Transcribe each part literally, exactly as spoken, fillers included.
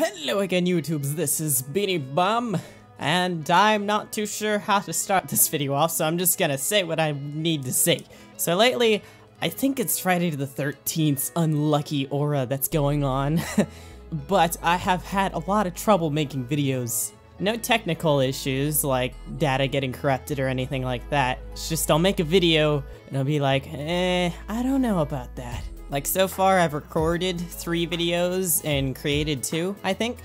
Hello again, YouTubes, this is Beanie Bum, and I'm not too sure how to start this video off, so I'm just gonna say what I need to say. So lately, I think it's Friday the thirteenth's unlucky aura that's going on, but I have had a lot of trouble making videos. No technical issues, like data getting corrupted or anything like that. It's just I'll make a video, and I'll be like, eh, I don't know about that. Like, so far, I've recorded three videos and created two, I think.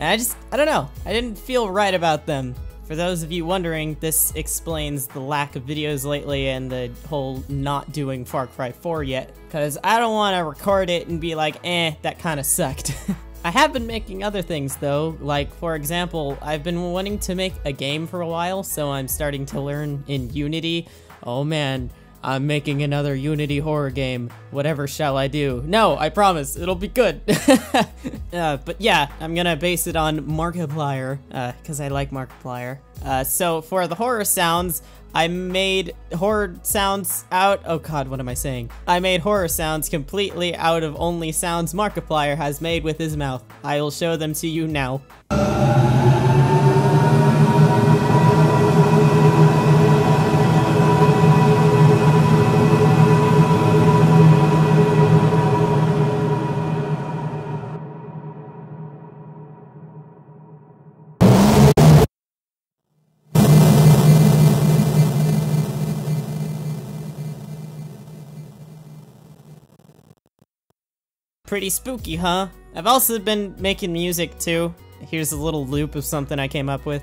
And I just, I don't know, I didn't feel right about them. For those of you wondering, this explains the lack of videos lately and the whole not doing Far Cry four yet. Because I don't want to record it and be like, eh, that kind of sucked. I have been making other things, though. Like, for example, I've been wanting to make a game for a while, so I'm starting to learn in Unity. Oh, man. I'm making another Unity horror game. Whatever shall I do? No, I promise, it'll be good. uh, but yeah, I'm gonna base it on Markiplier, uh, cause I like Markiplier. Uh, so for the horror sounds, I made horror sounds out- oh god, what am I saying? I made horror sounds completely out of only sounds Markiplier has made with his mouth. I'll show them to you now. Pretty spooky, huh? I've also been making music too. Here's a little loop of something I came up with.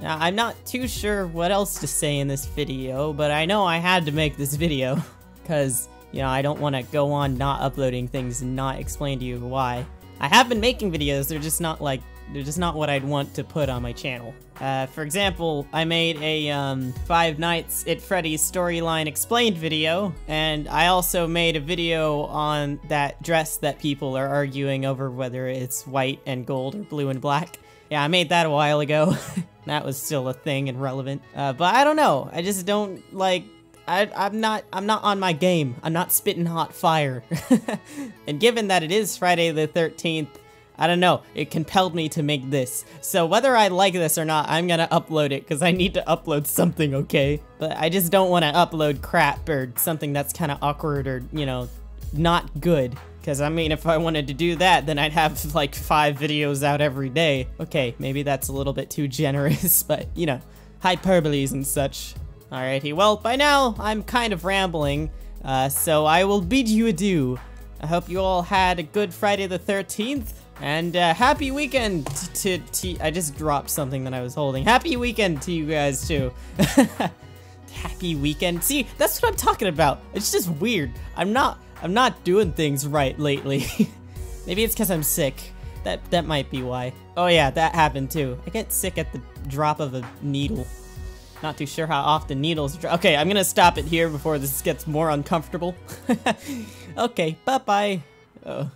Now, I'm not too sure what else to say in this video, but I know I had to make this video, cause you know, I don't want to go on not uploading things and not explain to you why. I have been making videos, they're just not like, they're just not what I'd want to put on my channel. Uh, for example, I made a, um, Five Nights at Freddy's storyline explained video, and I also made a video on that dress that people are arguing over whether it's white and gold or blue and black. Yeah, I made that a while ago. That was still a thing and relevant. Uh, but I don't know, I just don't, like, I, I'm not- I'm not on my game. I'm not spitting hot fire. And given that it is Friday the thirteenth, I don't know, it compelled me to make this. So whether I like this or not, I'm gonna upload it, because I need to upload something, okay? But I just don't want to upload crap or something that's kind of awkward or, you know, not good. Because, I mean, if I wanted to do that, then I'd have, like, five videos out every day. Okay, maybe that's a little bit too generous, but, you know, hyperboles and such. Alrighty, well, by now, I'm kind of rambling, uh, so I will bid you adieu. I hope you all had a good Friday the thirteenth, and uh, happy weekend to- to- I just dropped something that I was holding. Happy weekend to you guys, too. Happy weekend. See, that's what I'm talking about. It's just weird. I'm not- I'm not doing things right lately. Maybe it's because I'm sick. That- that might be why. Oh yeah, that happened, too. I get sick at the drop of a needle. Not too sure how often needles dry. Okay, I'm gonna stop it here before this gets more uncomfortable. Okay, bye-bye. Oh.